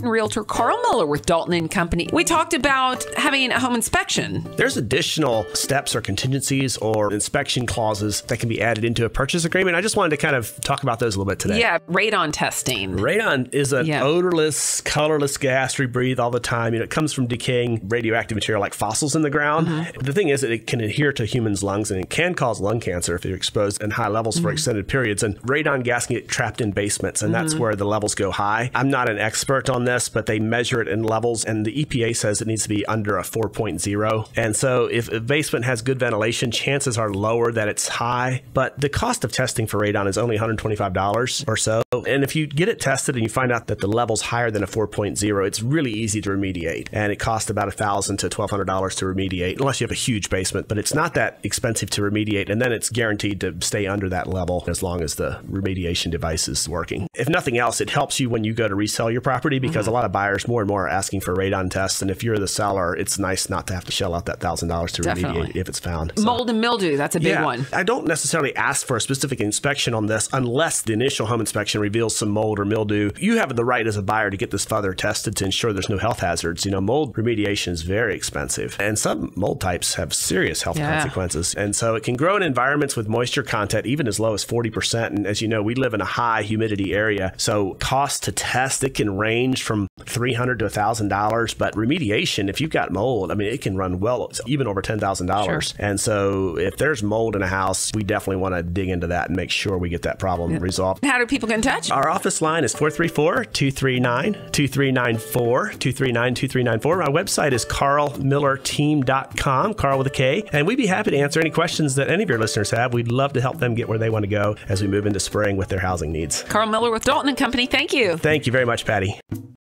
Realtor Karl Miller with Dalton & Company. We talked about having a home inspection. There's additional steps or contingencies or inspection clauses that can be added into a purchase agreement. I just wanted to kind of talk about those a little bit today. Yeah, radon testing. Radon is an odorless, colorless gas we breathe all the time. You know, it comes from decaying radioactive material like fossils in the ground. The thing is that it can adhere to humans' lungs and it can cause lung cancer if you're exposed in high levels for extended periods. And radon gas can get trapped in basements, and that's where the levels go high. I'm not an expert on this, but they measure it in levels, and the EPA says it needs to be under a 4.0. And so if a basement has good ventilation, chances are lower that it's high. But the cost of testing for radon is only $125 or so. And if you get it tested and you find out that the level's higher than a 4.0, it's really easy to remediate. And it costs about $1,000 to $1,200 to remediate, unless you have a huge basement. But it's not that expensive to remediate. And then it's guaranteed to stay under that level as long as the remediation device is working. If nothing else, it helps you when you go to resell your property, because a lot of buyers more and more are asking for radon tests. And if you're the seller, it's nice not to have to shell out that $1,000 to remediate if it's found. So, mold and mildew, that's a big one. I don't necessarily ask for a specific inspection on this unless the initial home inspection reveals some mold or mildew. You have the right as a buyer to get this further tested to ensure there's no health hazards. You know, mold remediation is very expensive, and some mold types have serious health consequences. And so it can grow in environments with moisture content even as low as 40%. And as you know, we live in a high humidity area. So cost to test, it can range from $300 to $1,000, but remediation, if you've got mold, I mean, it can run well even over $10,000. And so if there's mold in a house, we definitely want to dig into that and make sure we get that problem resolved. How do people get in touch? Our office line is 434-239-2394, 239-2394. Our website is karlmillerteam.com, Karl with a K, and we'd be happy to answer any questions that any of your listeners have. We'd love to help them get where they want to go as we move into spring with their housing needs. Karl Miller with Dalton & Company, thank you. Thank you very much, Patty.